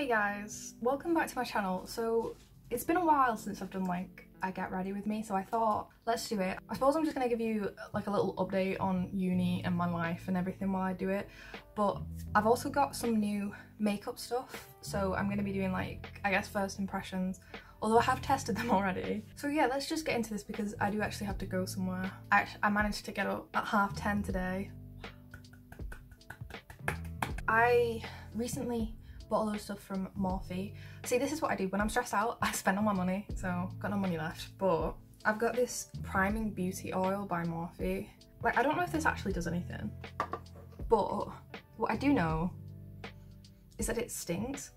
Hey guys, welcome back to my channel. So it's been a while since I've done like I get ready with me, so I thought let's do it. I suppose I'm just gonna give you like a little update on uni and my life and everything while I do it, but I've also got some new makeup stuff, so I'm gonna be doing like I guess first impressions, although I have tested them already. So yeah, let's just get into this because I do actually have to go somewhere. I managed to get up at 10:30 today. I recently bought all those stuff from Morphe. See, this is what I do. When I'm stressed out, I spend all my money, so I've got no money left. But I've got this priming beauty oil by Morphe. Like, I don't know if this actually does anything, but what I do know is that it stinks.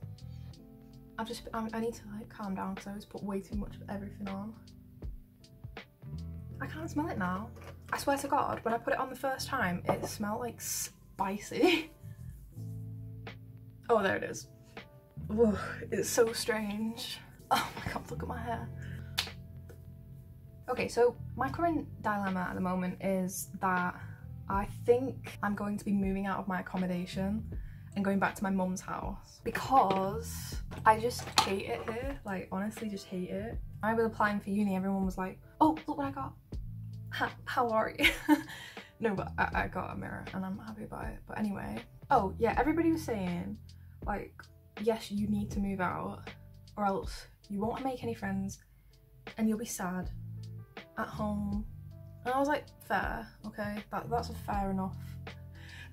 I need to like calm down because I always put way too much of everything on. I can't smell it now. I swear to God, when I put it on the first time, it smelled like spicy. Oh, there it is. Ugh, it's so strange. Oh my God, look at my hair. Okay, so my current dilemma at the moment is that I think I'm going to be moving out of my accommodation and going back to my mum's house because I just hate it here. Like, honestly, just hate it. When I was applying for uni, everyone was like, oh, look what I got. How are you? No, but I got a mirror and I'm happy about it. But anyway, oh yeah, everybody was saying like, yes, you need to move out or else you won't make any friends and you'll be sad at home. And I was like, fair, okay, that's a fair enough.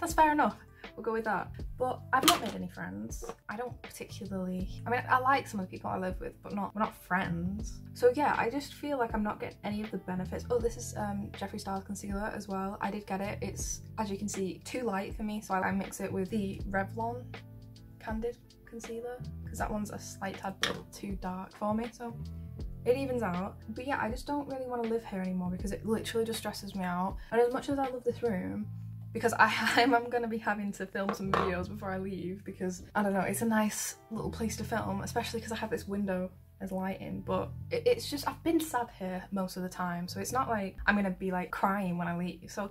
That's fair enough, we'll go with that. But I've not made any friends. I don't particularly, I mean, I like some of the people I live with, but we're not friends. So yeah, I just feel like I'm not getting any of the benefits. Oh, this is Jeffree Star's concealer as well. I did get it. It's, as you can see, too light for me, so I mix it with the Revlon Candid concealer because that one's a slight tad bit too dark for me, so it evens out. But yeah, I just don't really want to live here anymore because it literally just stresses me out. And as much as I love this room, because I'm going to be having to film some videos before I leave because, I don't know, it's a nice little place to film, especially because I have this window as lighting, but it's just, I've been sad here most of the time, so it's not like I'm going to be like crying when I leave, so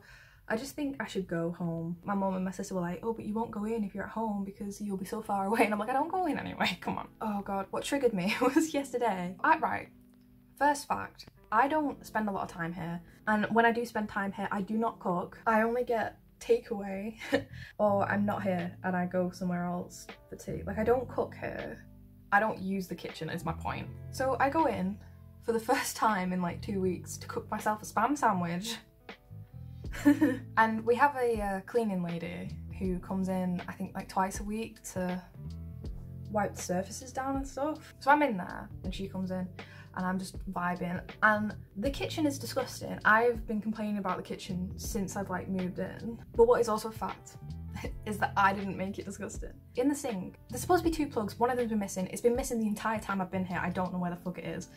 I just think I should go home. My mum and my sister were like, oh, but you won't go in if you're at home because you'll be so far away, and I'm like, I don't go in anyway, come on. Oh God, what triggered me was yesterday. Right, first fact, I don't spend a lot of time here, and when I do spend time here, I do not cook. I only get takeaway or I'm not here and I go somewhere else for tea. Like, I don't cook here, I don't use the kitchen is my point. So I go in for the first time in like 2 weeks to cook myself a spam sandwich and we have a cleaning lady who comes in I think like twice a week to wipe the surfaces down and stuff. So I'm in there and she comes in and I'm just vibing, and the kitchen is disgusting. I've been complaining about the kitchen since I've like moved in, but what is also a fact is that I didn't make it disgusting. In the sink, there's supposed to be 2 plugs, one of them's been missing. It's been missing the entire time I've been here. I don't know where the plug it is.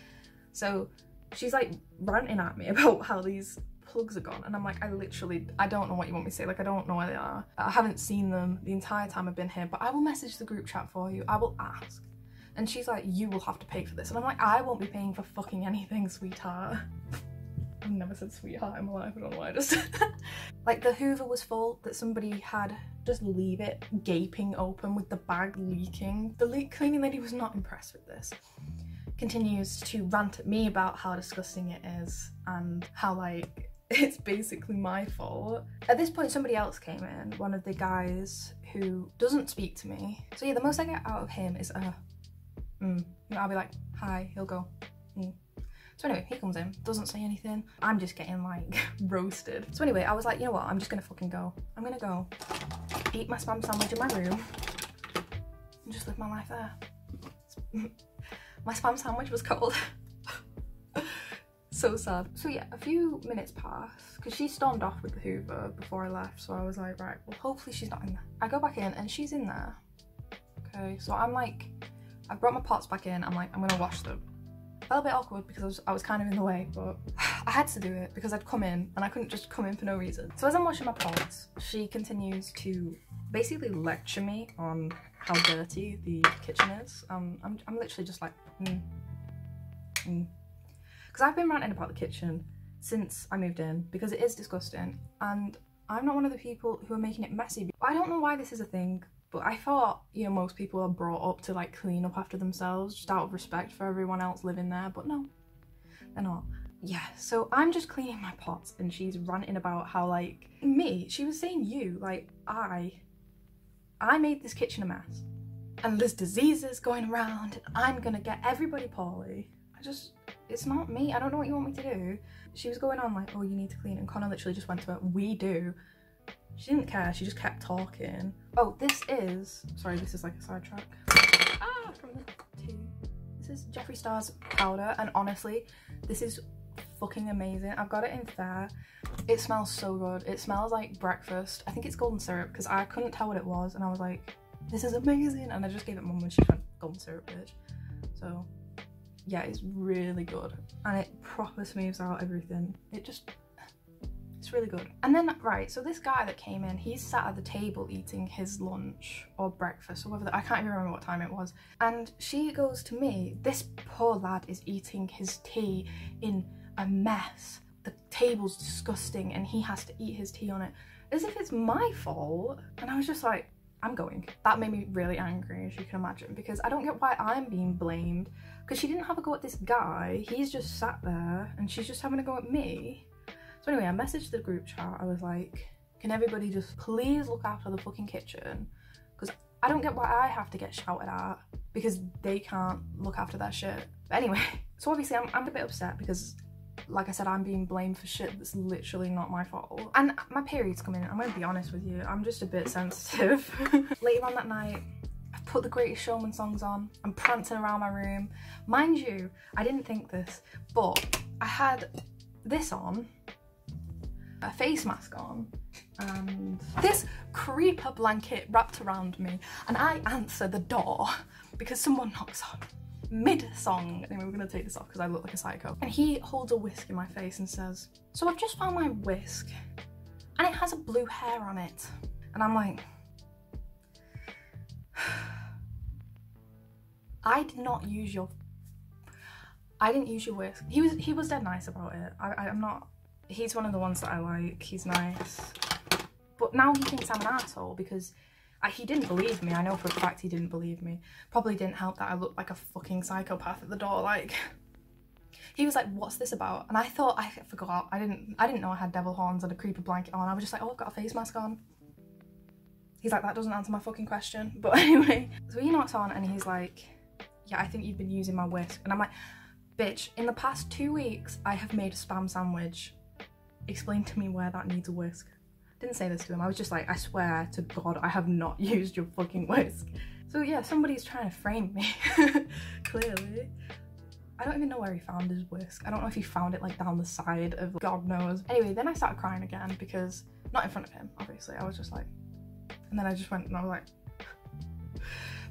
So she's like ranting at me about how these plugs are gone, and I'm like, I don't know what you want me to say. Like, I don't know where they are. I haven't seen them the entire time I've been here, but I will message the group chat for you. I will ask. And she's like, you will have to pay for this. And I'm like, I won't be paying for fucking anything, sweetheart. I've never said sweetheart in my life, I don't know why I just... Like, the Hoover was full, that somebody had just leave it gaping open with the bag leaking. The cleaning lady was not impressed with this. Continues to rant at me about how disgusting it is and how, like, it's basically my fault. At this point, somebody else came in, one of the guys who doesn't speak to me. So yeah, the most I get out of him is a... You know, I'll be like, hi, he'll go, So anyway, he comes in, doesn't say anything. I'm just getting like roasted. So anyway, I was like, you know what? I'm just gonna fucking go. I'm gonna go eat my spam sandwich in my room and just live my life there. My spam sandwich was cold. So sad. So yeah, a few minutes passed because she stormed off with the Hoover before I left. So I was like, right, well, hopefully she's not in there. I go back in and she's in there. Okay, so I'm like, I brought my pots back in, I'm like, I'm gonna wash them. Felt a bit awkward because I was kind of in the way, but I had to do it because I'd come in and I couldn't just come in for no reason. So as I'm washing my pots, she continues to basically lecture me on how dirty the kitchen is. I'm literally just like, Because I've been ranting about the kitchen since I moved in because it is disgusting, and I'm not one of the people who are making it messy. I don't know why this is a thing. But I thought, you know, most people are brought up to like clean up after themselves just out of respect for everyone else living there, but no, they're not. Yeah, so I'm just cleaning my pots and she's ranting about how like, me, she was saying you, like I made this kitchen a mess and there's diseases going around and I'm gonna get everybody poorly. I just, it's not me, I don't know what you want me to do. She was going on like, oh, you need to clean, and Connor literally just went to it, we do. She didn't care, she just kept talking. Oh, this is, sorry, this is like a sidetrack. Ah, from the tea. This is Jeffree Star's powder, and honestly, this is fucking amazing. I've got it in there. It smells so good. It smells like breakfast. I think it's golden syrup, because I couldn't tell what it was, and I was like, this is amazing, and I just gave it mum when she went, golden syrup, bitch. So, yeah, it's really good, and it proper smooths out everything. It just... it's really good. And then, right, so this guy that came in, he sat at the table eating his lunch or breakfast or whatever, I can't even remember what time it was, and she goes to me, this poor lad is eating his tea in a mess, the table's disgusting and he has to eat his tea on it, as if it's my fault. And I was just like, I'm going. That made me really angry, as you can imagine, because I don't get why I'm being blamed, because she didn't have a go at this guy, he's just sat there and she's just having a go at me. So anyway, I messaged the group chat, I was like, can everybody just please look after the fucking kitchen? Because I don't get why I have to get shouted at because they can't look after that shit. But anyway, so obviously I'm a bit upset because, like I said, I'm being blamed for shit that's literally not my fault. And my period's coming in, I'm gonna be honest with you, I'm just a bit sensitive. Later on that night, I've put the Greatest Showman songs on, I'm prancing around my room. Mind you, I didn't think this, but I had this on, a face mask on, and this creeper blanket wrapped around me, and I answer the door because someone knocks on mid-song. Anyway, we're gonna take this off because I look like a psycho. And he holds a whisk in my face and says, so I've just found my whisk and it has a blue hair on it. And I'm like, I didn't use your whisk. He was dead nice about it. I'm not. He's one of the ones that I like, he's nice. But now he thinks I'm an asshole because he didn't believe me. I know for a fact he didn't believe me. Probably didn't help that I looked like a fucking psychopath at the door, like. He was like, what's this about? And I thought, I forgot. I didn't know I had devil horns and a creeper blanket on. I was just like, oh, I've got a face mask on. He's like, that doesn't answer my fucking question. But anyway, so he knocked on and he's like, yeah, I think you've been using my whisk. And I'm like, bitch, in the past 2 weeks, I have made a spam sandwich. Explain to me where that needs a whisk. Didn't say this to him, I was just like, I swear to God, I have not used your fucking whisk. So yeah, somebody's trying to frame me, clearly. I don't even know where he found his whisk. I don't know if he found it like down the side of God knows. Anyway, then I started crying again because, not in front of him, obviously, I was just like, and then I just went and I was like,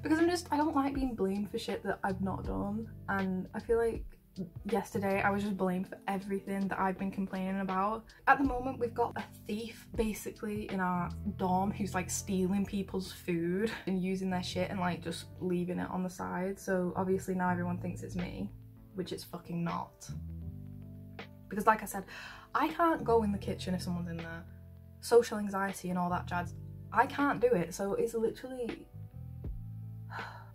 because I don't like being blamed for shit that I've not done. And I feel like yesterday I was just blamed for everything that I've been complaining about. At the moment we've got a thief basically in our dorm who's like stealing people's food and using their shit and like just leaving it on the side, so obviously now everyone thinks it's me, which it's fucking not, because like I said, I can't go in the kitchen if someone's in there. Social anxiety and all that jazz, I can't do it. So it's literally,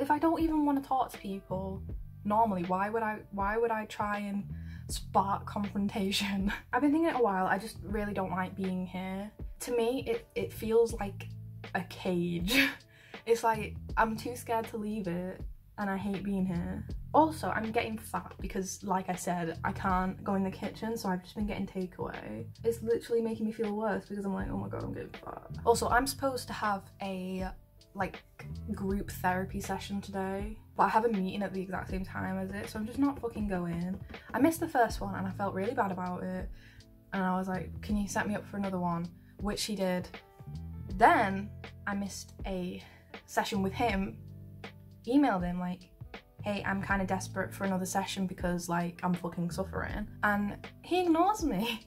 if I don't even want to talk to people normally, why would I try and spark confrontation? I've been thinking it a while, I just really don't like being here. To me, it feels like a cage. It's like, I'm too scared to leave it and I hate being here. Also, I'm getting fat because, like I said, I can't go in the kitchen, so I've just been getting takeaway. It's literally making me feel worse because I'm like, oh my God, I'm getting fat. Also, I'm supposed to have a like group therapy session today, but I have a meeting at the exact same time as it, so I'm just not fucking going. I missed the first one and I felt really bad about it, and I was like, can you set me up for another one? Which he did. Then I missed a session with him, emailed him like, hey, I'm kind of desperate for another session because like I'm fucking suffering, and he ignores me.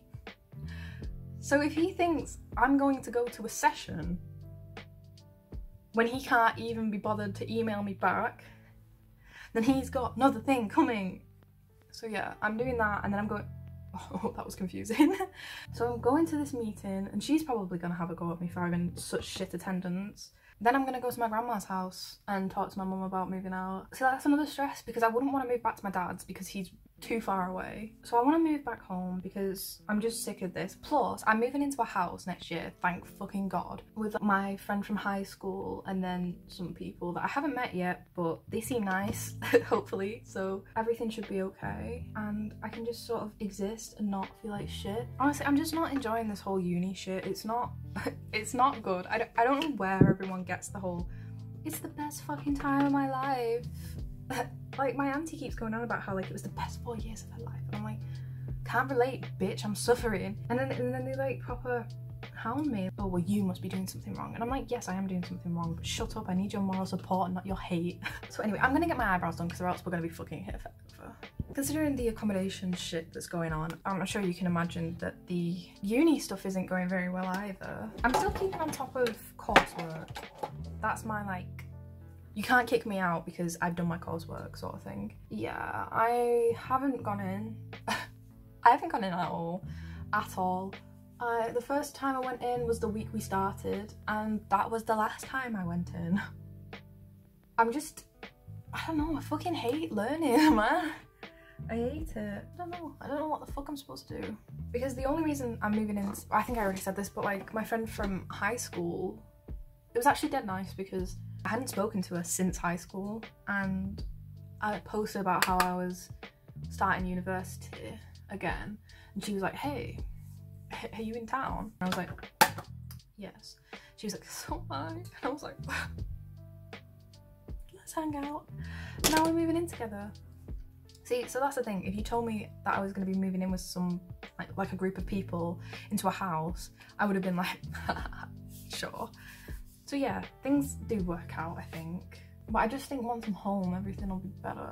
So if he thinks I'm going to go to a session when he can't even be bothered to email me back, then he's got another thing coming. So yeah, I'm doing that, and then I'm going, oh, that was confusing. So I'm going to this meeting, and she's probably gonna have a go at me for having such shit attendance. Then I'm gonna go to my grandma's house and talk to my mum about moving out. See, that's another stress because I wouldn't want to move back to my dad's because he's too far away. So I want to move back home because I'm just sick of this. Plus, I'm moving into a house next year, thank fucking God, with my friend from high school and then some people that I haven't met yet, but they seem nice, hopefully. So everything should be okay and I can just sort of exist and not feel like shit. Honestly, I'm just not enjoying this whole uni shit. It's not good. I don't know where everyone gets the whole, it's the best fucking time of my life. Like, my auntie keeps going on about how, like, it was the best 4 years of her life, and I'm like, can't relate, bitch, I'm suffering. And then they, like, proper hound me. Oh, well, you must be doing something wrong. And I'm like, yes, I am doing something wrong, but shut up, I need your moral support and not your hate. So anyway, I'm gonna get my eyebrows done because or else we're gonna be fucking here forever. Considering the accommodation shit that's going on, I'm sure you can imagine that the uni stuff isn't going very well either. I'm still keeping on top of coursework. That's my, like, you can't kick me out because I've done my coursework sort of thing. Yeah, I haven't gone in. I haven't gone in at all. At all. The first time I went in was the week we started, and that was the last time I went in. I'm just, I don't know, I fucking hate learning, man. I hate it. I don't know what the fuck I'm supposed to do. Because the only reason I'm moving in, I think I already said this, but like my friend from high school, it was actually dead nice because I hadn't spoken to her since high school, and I posted about how I was starting university again, and she was like, hey, are you in town? And I was like, yes. She was like, so am I. And I was like, let's hang out. And now we're moving in together. See, so that's the thing, if you told me that I was going to be moving in with some, like a group of people into a house, I would have been like, sure. So yeah, things do work out, I think. But I just think once I'm home, everything will be better.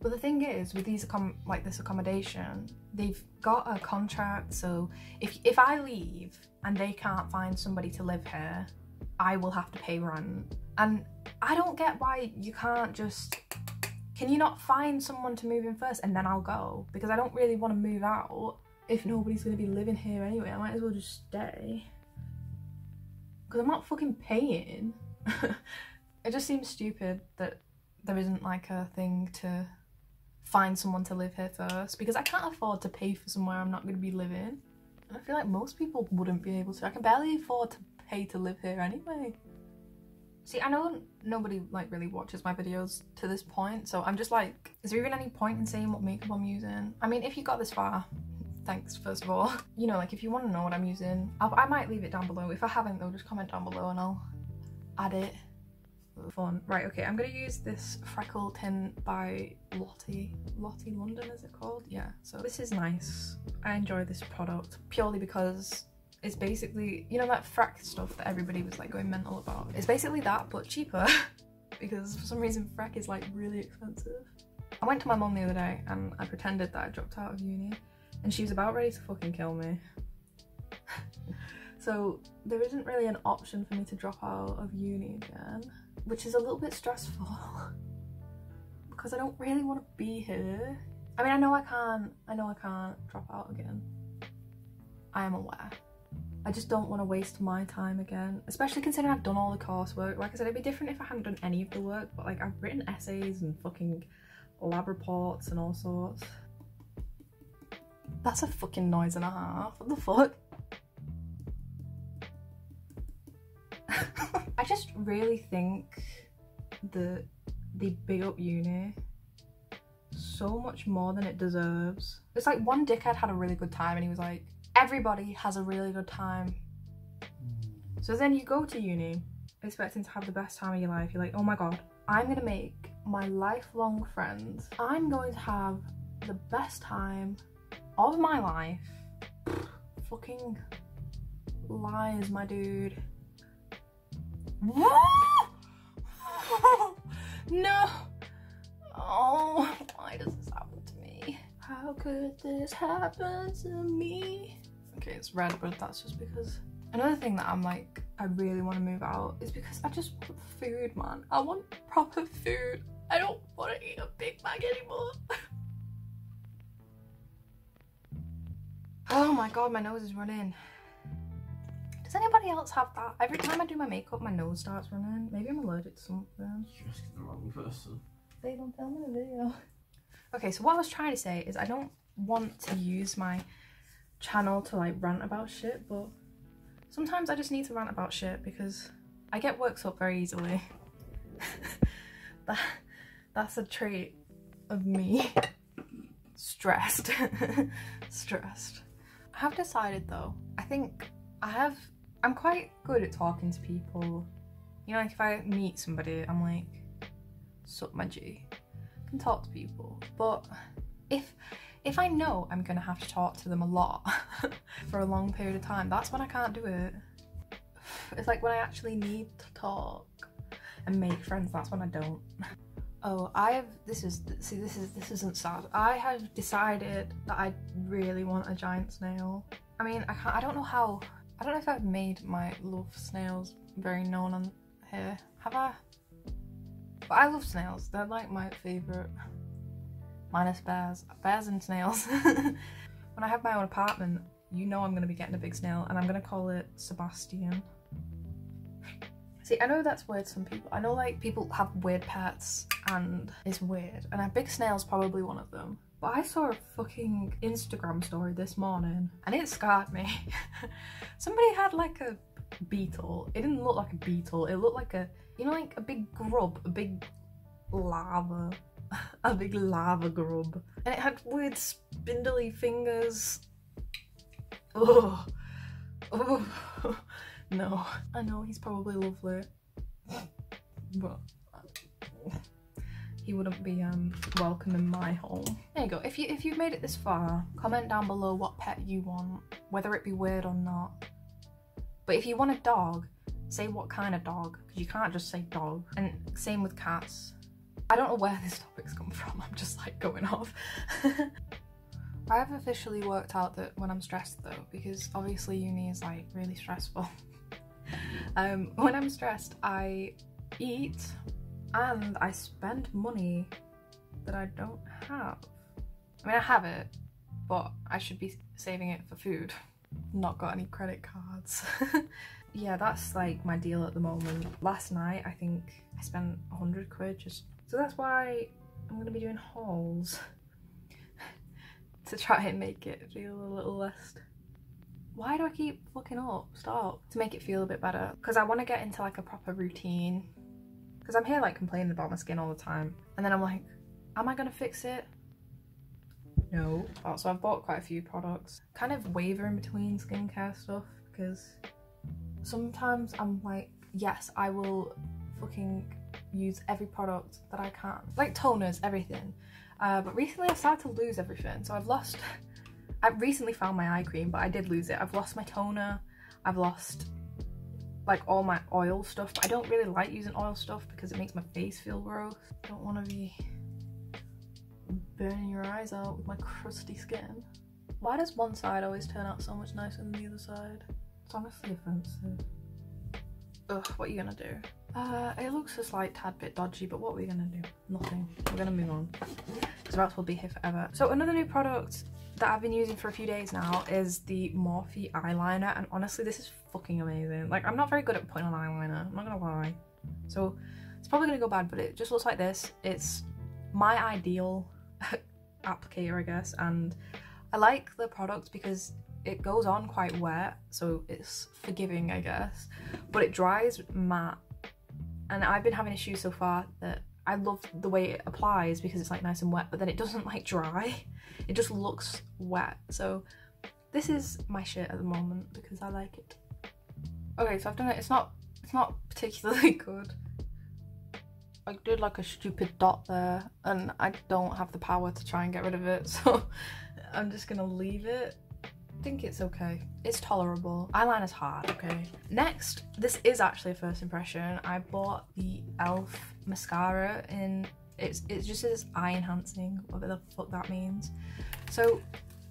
But the thing is, with these this accommodation, they've got a contract, so if I leave and they can't find somebody to live here, I will have to pay rent. And I don't get why you can't just, can you not find someone to move in first and then I'll go? Because I don't really want to move out if nobody's going to be living here anyway. I might as well just stay. Because I'm not fucking paying. It just seems stupid that there isn't like a thing to find someone to live here first, because I can't afford to pay for somewhere I'm not going to be living, and I feel like most people wouldn't be able to. I can barely afford to pay to live here anyway. See, I know nobody like really watches my videos to this point, so I'm just like, is there even any point in saying what makeup I'm using? I mean, if you got this far, thanks, first of all. You know, like, if you want to know what I'm using, I might leave it down below. If I haven't, though, just comment down below and I'll add it. Fun. Right, okay, I'm gonna use this Freckle Tint by Lottie London, is it called? Yeah, so this is nice. I enjoy this product purely because it's basically, you know, that Freck stuff that everybody was, like, going mental about. It's basically that, but cheaper, because for some reason Freck is, like, really expensive. I went to my mum the other day and I pretended that I dropped out of uni, and she was about ready to fucking kill me. So there isn't really an option for me to drop out of uni again, which is a little bit stressful because I don't really want to be here. I mean, I know I can't drop out again. I am aware. I just don't want to waste my time again, especially considering I've done all the coursework. Like I said, it'd be different if I hadn't done any of the work, but like I've written essays and fucking lab reports and all sorts. That's a fucking noise and a half. What the fuck? I just really think that they big up uni so much more than it deserves. It's like one dickhead had a really good time and he was like, everybody has a really good time. So then you go to uni expecting to have the best time of your life. You're like, oh my God, I'm gonna make my lifelong friends. I'm going to have the best time of my life. Fucking lies, my dude. No! Oh, why does this happen to me? How could this happen to me? Okay, it's red, but that's just because... Another thing that I'm like, I really want to move out is because I just want food, man. I want proper food. I don't want to eat a Big Mac anymore. Oh my God, my nose is running. Does anybody else have that? Every time I do my makeup, my nose starts running. Maybe I'm allergic to something. You're asking the wrong person. They don't tell me in the video. Okay, so what I was trying to say is I don't want to use my channel to like rant about shit, but sometimes I just need to rant about shit because I get worked up very easily. That's a trait of me. Stressed. Stressed. I have decided though, I think I'm quite good at talking to people. You know, like if I meet somebody, I'm like, sup my G. I can talk to people. But if I know I'm gonna have to talk to them a lot for a long period of time, that's when I can't do it. It's like when I actually need to talk and make friends, that's when I don't. Oh, this isn't sad. I have decided that I really want a giant snail. I mean, I don't know how, I don't know if I've made my love for snails very known on here. Have I? But I love snails, they're like my favourite. Minus bears. Bears and snails. When I have my own apartment, you know I'm gonna be getting a big snail and I'm gonna call it Sebastian. See, I know that's weird to some people. I know like people have weird pets and it's weird. And a big snail's probably one of them. But I saw a fucking Instagram story this morning and it scarred me. Somebody had like a beetle. It didn't look like a beetle. It looked like a, you know, like a big grub, a big larva. A big lava grub, and it had weird spindly fingers. Oh, oh, no. I know he's probably lovely, but he wouldn't be welcome in my home. There you go. If you've made it this far, comment down below what pet you want, whether it be weird or not. But if you want a dog, say what kind of dog, because you can't just say dog. And same with cats. I don't know where this topic's come from, I'm just like going off. I have officially worked out that when I'm stressed though, because obviously uni is like really stressful. When I'm stressed, I eat and I spend money that I don't have. I mean, I have it, but I should be saving it for food. Not got any credit cards. Yeah, that's like my deal at the moment. Last night, I think I spent 100 quid just. So that's why I'm going to be doing hauls to try and make it feel a little less... Why do I keep fucking up? Stop. To make it feel a bit better. Because I want to get into like a proper routine. Because I'm here like complaining about my skin all the time. And then I'm like, am I going to fix it? No. Oh, so I've bought quite a few products. Kind of waver in between skincare stuff because sometimes I'm like, yes, I will fucking... use every product that I can, like toners, everything, but recently I've started to lose everything. So I've lost, I recently found my eye cream, but I did lose it. I've lost my toner, I've lost like all my oil stuff, but I don't really like using oil stuff because it makes my face feel gross. I don't want to be burning your eyes out with my crusty skin. Why does one side always turn out so much nicer than the other side? It's honestly offensive. Ugh, what are you gonna do? It looks a slight tad bit dodgy, but what are we gonna do? Nothing. We're gonna move on because or else we'll be here forever. So another new product that I've been using for a few days now is the Morphe eyeliner, and honestly this is fucking amazing. Like, I'm not very good at putting on eyeliner, I'm not gonna lie, so it's probably gonna go bad, but it just looks like this. It's my ideal applicator, I guess, and I like the product because it goes on quite wet, so it's forgiving, I guess, but it dries matte. And I've been having issues so far that I love the way it applies because it's like nice and wet, but then it doesn't like dry. It just looks wet. So this is my shit at the moment because I like it. Okay, so I've done it. It's not particularly good. I did like a stupid dot there and I don't have the power to try and get rid of it. So I'm just gonna leave it. I think it's okay. It's tolerable. Eyeliner's hard, okay. Next, this is actually a first impression. I bought the Elf mascara in, it just says eye enhancing, whatever the fuck that means. So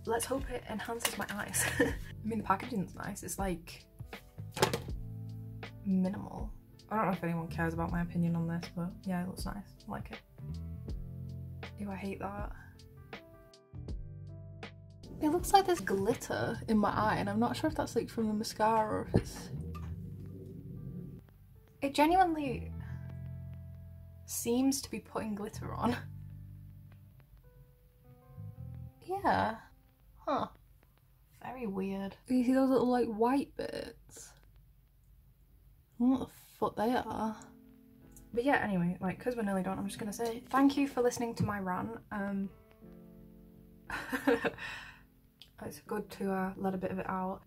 let's hope it enhances my eyes. I mean, the packaging's nice. It's like minimal. I don't know if anyone cares about my opinion on this, but yeah, it looks nice. I like it. Ew, I hate that. It looks like there's glitter in my eye, and I'm not sure if that's like from the mascara or if it's It genuinely seems to be putting glitter on. Yeah. Huh. Very weird. You see those little like white bits? I don't know what the fuck they are. But yeah, anyway, like, because we're nearly done, I'm just gonna say thank you for listening to my rant. It's good to let a bit of it out.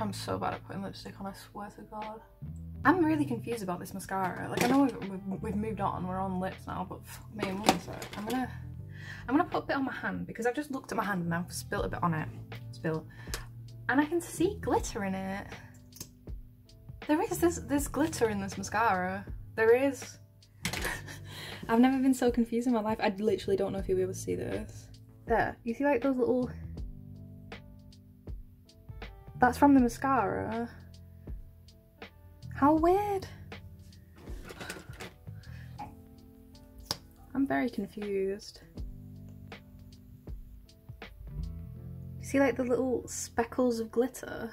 I'm so bad at putting lipstick on, I swear to God. I'm really confused about this mascara. Like, I know we've moved on, we're on lips now, but fuck me, I'm gonna put a bit on my hand because I've just looked at my hand and I've spilt a bit on it. And I can see glitter in it. There is this glitter in this mascara. There is. I've never been so confused in my life. I literally don't know if you'll be able to see this. There. You see like those little... That's from the mascara. How weird. I'm very confused. You see like the little speckles of glitter?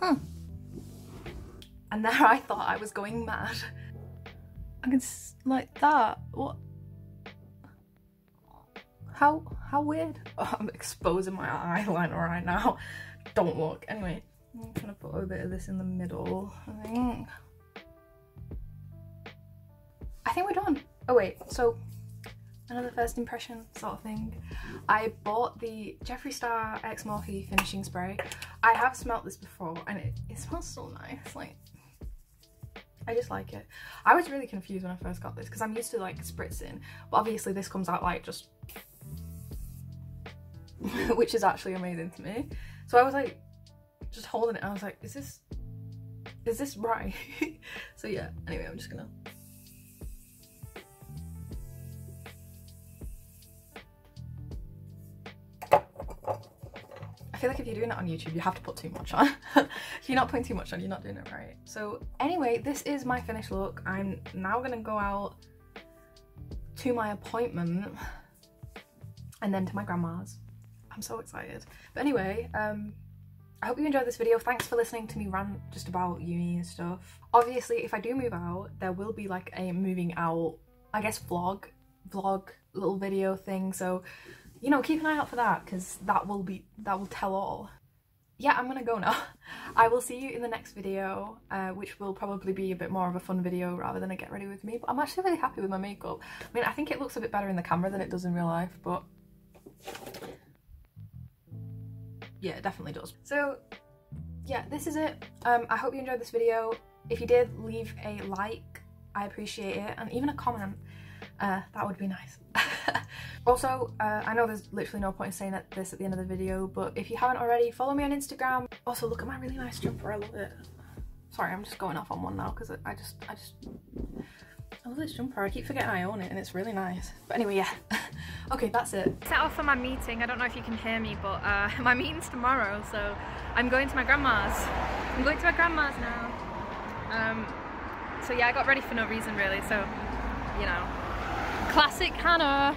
Huh. And there I thought I was going mad. I can like that. What? How weird. Oh, I'm exposing my eyeliner right now. Don't look. Anyway, I'm gonna put a bit of this in the middle, I think. I think we're done. Oh wait, so another first impression sort of thing. I bought the Jeffree Star X Morphe finishing spray. I have smelt this before and it smells so nice. Like, I just like it. I was really confused when I first got this because I'm used to like spritzing, but obviously this comes out like just which is actually amazing to me. So I was like just holding it and I was like, is this right? So yeah, anyway, I'm just gonna... I feel like if you're doing it on YouTube, you have to put too much on. If you're not putting too much on, you're not doing it right. So anyway, this is my finished look. I'm now gonna go out to my appointment and then to my grandma's. I'm so excited. But anyway, I hope you enjoyed this video. Thanks for listening to me rant just about uni and stuff. Obviously, if I do move out, there will be like a moving out, I guess, vlog little video thing. So, you know, keep an eye out for that because that will tell all. Yeah, I'm gonna go now. I will see you in the next video, which will probably be a bit more of a fun video rather than a get ready with me. But I'm actually really happy with my makeup. I mean, I think it looks a bit better in the camera than it does in real life, but yeah, it definitely does. So yeah, this is it. I hope you enjoyed this video. If you did, leave a like, I appreciate it, and even a comment. That would be nice. Also, I know there's literally no point in saying this at the end of the video, but if you haven't already, follow me on Instagram. Also, look at my really nice jumper, I love it. Sorry, I'm just going off on one now because I love this jumper. I keep forgetting I own it and it's really nice. But anyway, yeah. Okay, that's it. Set off for my meeting. I don't know if you can hear me, but my meeting's tomorrow, so I'm going to my grandma's. I'm going to my grandma's now. So yeah, I got ready for no reason really, so, you know. Classic Hannah.